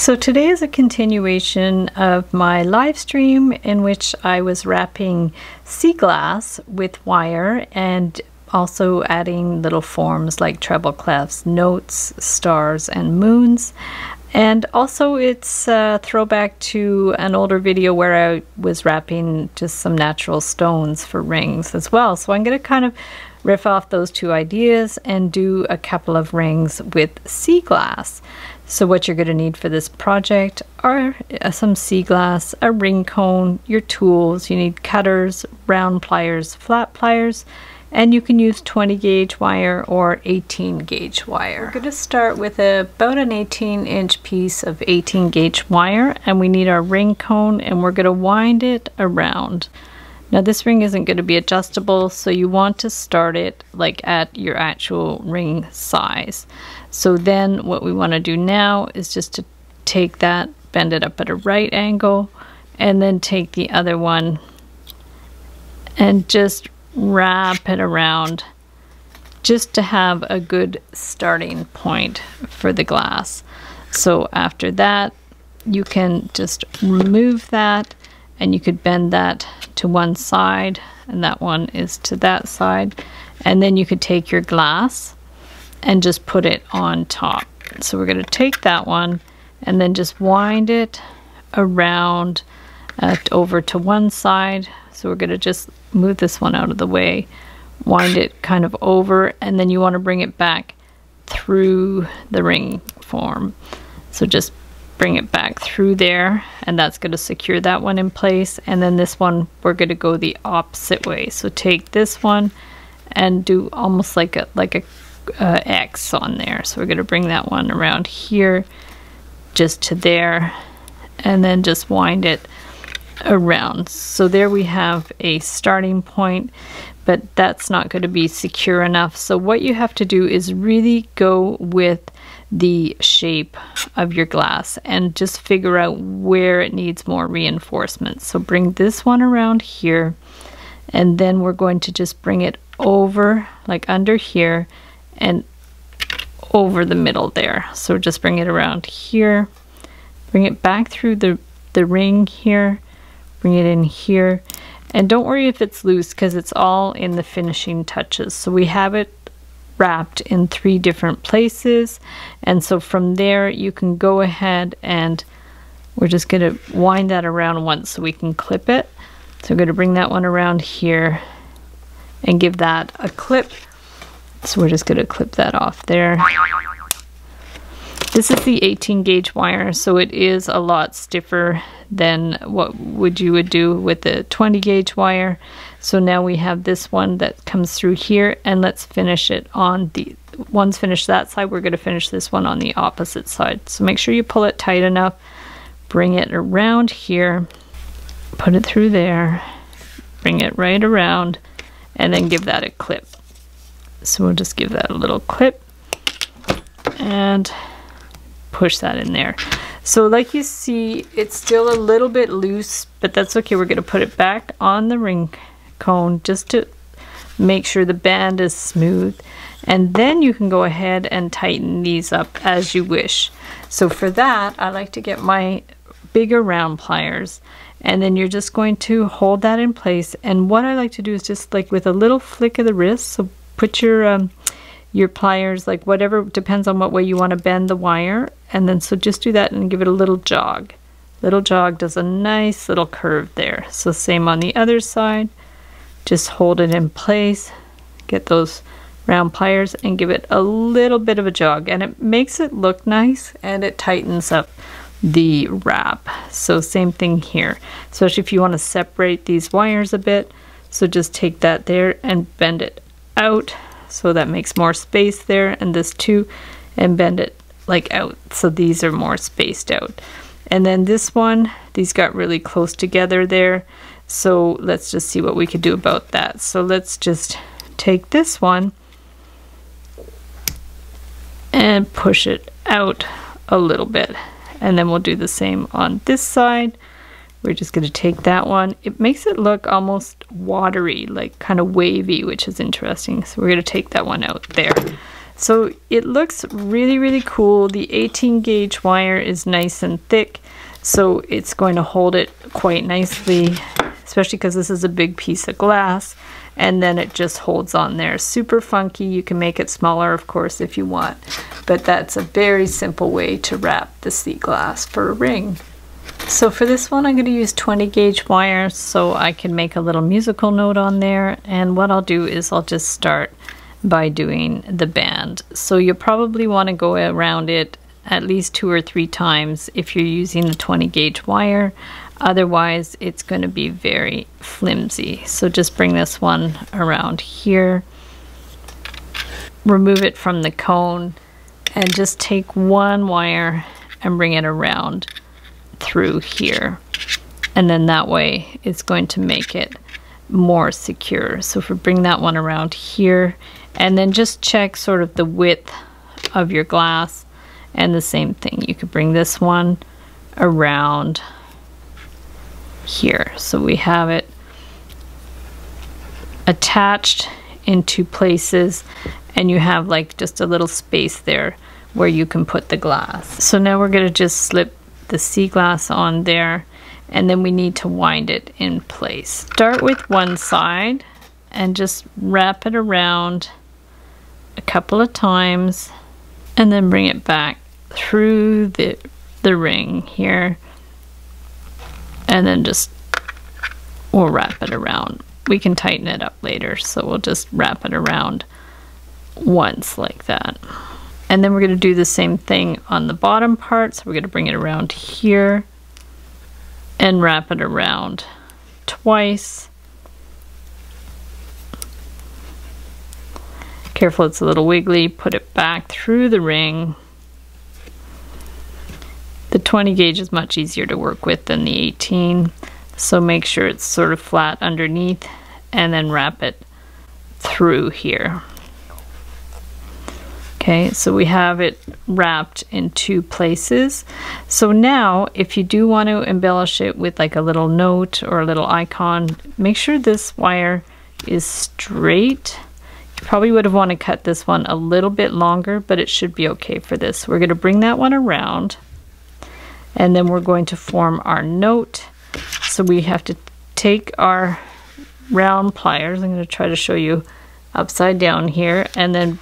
So today is a continuation of my live stream in which I was wrapping sea glass with wire and also adding little forms like treble clefs, notes, stars, and moons. And also it's a throwback to an older video where I was wrapping just some natural stones for rings as well. So I'm going to kind of riff off those two ideas and do a couple of rings with sea glass. So what you're going to need for this project are some sea glass, a ring cone, your tools. You need cutters, round pliers, flat pliers, and you can use 20 gauge wire or 18 gauge wire. We're going to start with about an 18-inch piece of 18 gauge wire, and we need our ring cone, and we're going to wind it around. Now this ring isn't going to be adjustable, so you want to start it like at your actual ring size. So then what we want to do now is just to take that, bend it up at a right angle, and then take the other one and just wrap it around just to have a good starting point for the glass. So after that, you can just remove that, and you could bend that to one side, and that one is to that side, and then you could take your glass and just put it on top. So we're going to take that one and then just wind it around over to one side. So we're going to just move this one out of the way, wind it kind of over, and then you want to bring it back through the ring form. So just bring it back through there, and that's going to secure that one in place. And then this one, we're going to go the opposite way. So take this one and do almost like a X on there. So we're going to bring that one around here just to there, and then just wind it around. So there we have a starting point, but that's not going to be secure enough. So what you have to do is really go with the shape of your glass and just figure out where it needs more reinforcement. So bring this one around here, and then we're going to just bring it over like under here and over the middle there. So just bring it around here, bring it back through the ring here, bring it in here, and don't worry if it's loose because it's all in the finishing touches. So we have it wrapped in three different places, and so from there you can go ahead and we're just going to wind that around once so we can clip it. So I'm going to bring that one around here and give that a clip. So we're just going to clip that off there. This is the 18 gauge wire, so it is a lot stiffer than what you would do with the 20 gauge wire. So now we have this one that comes through here, and let's finish it on the one's finished that side. We're going to finish this one on the opposite side. So make sure you pull it tight enough, bring it around here, put it through there, bring it right around, and then give that a clip. So we'll just give that a little clip and push that in there. So like you see, it's still a little bit loose, but that's okay. We're going to put it back on the ring cone just to make sure the band is smooth, and then you can go ahead and tighten these up as you wish. So for that, I like to get my bigger round pliers, and then you're just going to hold that in place. And what I like to do is just like with a little flick of the wrist, so put your pliers, like whatever, depends on what way you want to bend the wire, and then so just do that and give it a little jog. Little jog does a nice little curve there. So same on the other side, just hold it in place, get those round pliers and give it a little bit of a jog, and it makes it look nice and it tightens up the wrap. So same thing here, especially if you want to separate these wires a bit. So just take that there and bend it out. So that makes more space there, and this too, and bend it like out. So these are more spaced out. And then this one, these got really close together there. So let's just see what we could do about that. So let's just take this one and push it out a little bit. And then we'll do the same on this side. We're just going to take that one. It makes it look almost watery, like kind of wavy, which is interesting. So we're going to take that one out there. So it looks really, really cool. The 18 gauge wire is nice and thick, so it's going to hold it quite nicely, especially because this is a big piece of glass, and then it just holds on there. Super funky. You can make it smaller, of course, if you want, but that's a very simple way to wrap the sea glass for a ring. So for this one, I'm going to use 20 gauge wire so I can make a little musical note on there. And what I'll do is I'll just start by doing the band. So you'll probably want to go around it at least 2 or 3 times if you're using the 20 gauge wire. Otherwise, it's going to be very flimsy. So just bring this one around here, remove it from the cone, and just take one wire and bring it around through here, and then that way it's going to make it more secure. So if we bring that one around here, and then just check sort of the width of your glass, and the same thing, you could bring this one around here. So we have it attached in 2 places, and you have like just a little space there where you can put the glass. So now we're going to just slip the sea glass on there, and then we need to wind it in place. Start with one side and just wrap it around a couple of times, and then bring it back through the ring here, and then just we'll wrap it around. We can tighten it up later, so we'll just wrap it around once like that. And then we're going to do the same thing on the bottom part. So we're going to bring it around here and wrap it around twice. Careful, it's a little wiggly. Put it back through the ring. The 20 gauge is much easier to work with than the 18. So make sure it's sort of flat underneath, and then wrap it through here. Okay, so we have it wrapped in 2 places. So now, if you do want to embellish it with like a little note or a little icon, make sure this wire is straight. You probably would have wanted to cut this one a little bit longer, but it should be okay for this. We're going to bring that one around, and then we're going to form our note. So we have to take our round pliers. I'm going to try to show you upside down here, and then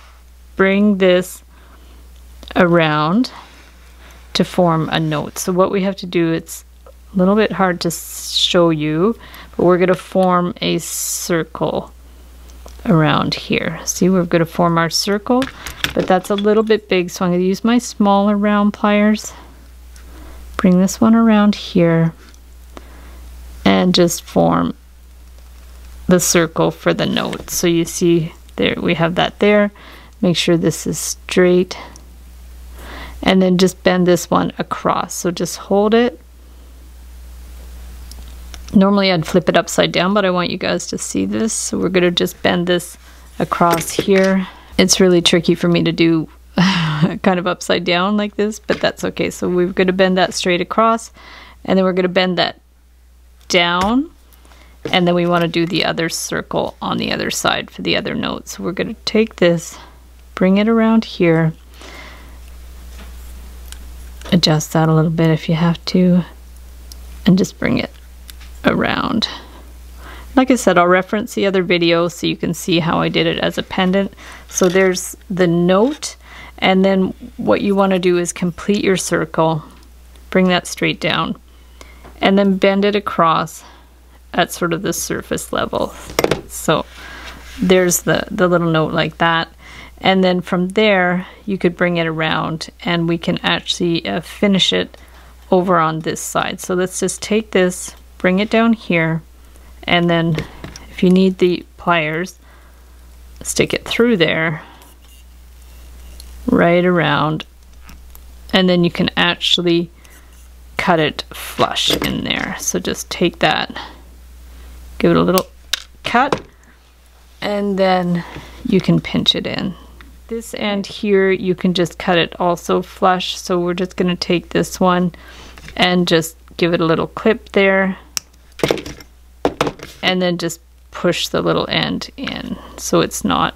bring this around to form a note. So what we have to do, it's a little bit hard to show you, but we're going to form a circle around here. See, we're going to form our circle, but that's a little bit big, so I'm going to use my smaller round pliers. Bring this one around here and just form the circle for the note. So you see there, we have that there. Make sure this is straight, and then just bend this one across. So just hold it. Normally I'd flip it upside down, but I want you guys to see this. So we're going to just bend this across here. It's really tricky for me to do kind of upside down like this, but that's okay. So we're going to bend that straight across, and then we're going to bend that down. And then we want to do the other circle on the other side for the other note. So we're going to take this, bring it around here, adjust that a little bit if you have to, and just bring it around. Like I said, I'll reference the other video so you can see how I did it as a pendant. So there's the note, and then what you want to do is complete your circle, bring that straight down, and then bend it across at sort of the surface level. So there's the little note like that, and then from there you could bring it around, and we can actually finish it over on this side. So let's just take this, bring it down here, and then if you need the pliers, stick it through there, right around, and then you can actually cut it flush in there. So just take that, give it a little cut, and then you can pinch it in. This end here, you can just cut it also flush. So we're just going to take this one and just give it a little clip there, and then just push the little end in so it's not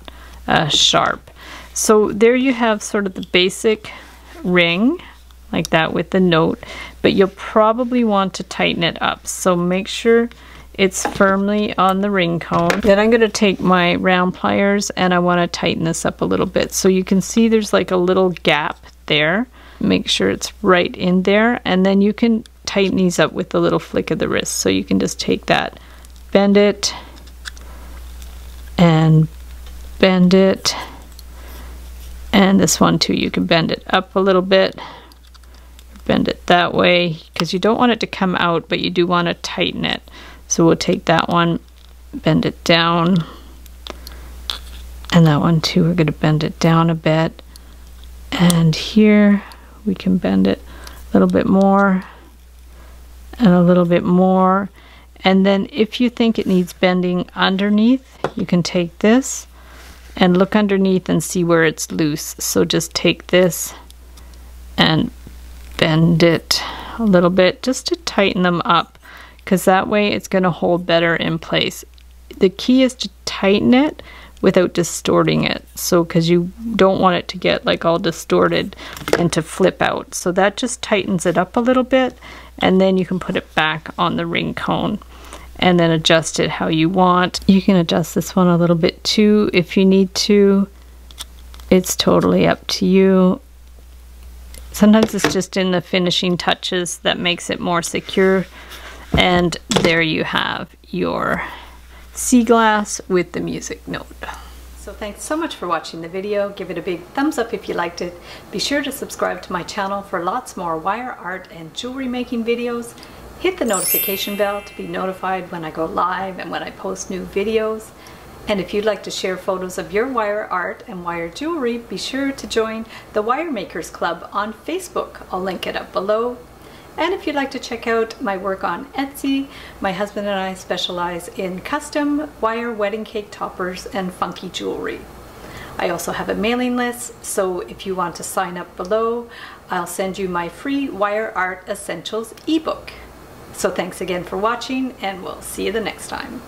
sharp. So there you have sort of the basic ring like that with the note, but you'll probably want to tighten it up. So make sure it's firmly on the ring cone. Then I'm going to take my round pliers and I want to tighten this up a little bit. So you can see there's like a little gap there. Make sure it's right in there, and then you can tighten these up with the little flick of the wrist. So you can just take that, bend it, and bend it. And this one too, you can bend it up a little bit. Bend it that way, because you don't want it to come out, but you do want to tighten it. So we'll take that one, bend it down, and that one too. We're going to bend it down a bit, and here we can bend it a little bit more and a little bit more. And then if you think it needs bending underneath, you can take this and look underneath and see where it's loose. So just take this and bend it a little bit just to tighten them up, because that way it's going to hold better in place. The key is to tighten it without distorting it, so because you don't want it to get like all distorted and to flip out. So that just tightens it up a little bit, and then you can put it back on the ring cone and then adjust it how you want. You can adjust this one a little bit too if you need to. It's totally up to you. Sometimes it's just in the finishing touches that makes it more secure. And there you have your sea glass with the music note. So thanks so much for watching the video. Give it a big thumbs up if you liked it. Be sure to subscribe to my channel for lots more wire art and jewelry making videos. Hit the notification bell to be notified when I go live and when I post new videos. And if you'd like to share photos of your wire art and wire jewelry, be sure to join the Wire Makers Club on Facebook. I'll link it up below. And if you'd like to check out my work on Etsy, my husband and I specialize in custom wire wedding cake toppers and funky jewelry. I also have a mailing list, so if you want to sign up below, I'll send you my free Wire Art Essentials ebook. So thanks again for watching, and we'll see you the next time.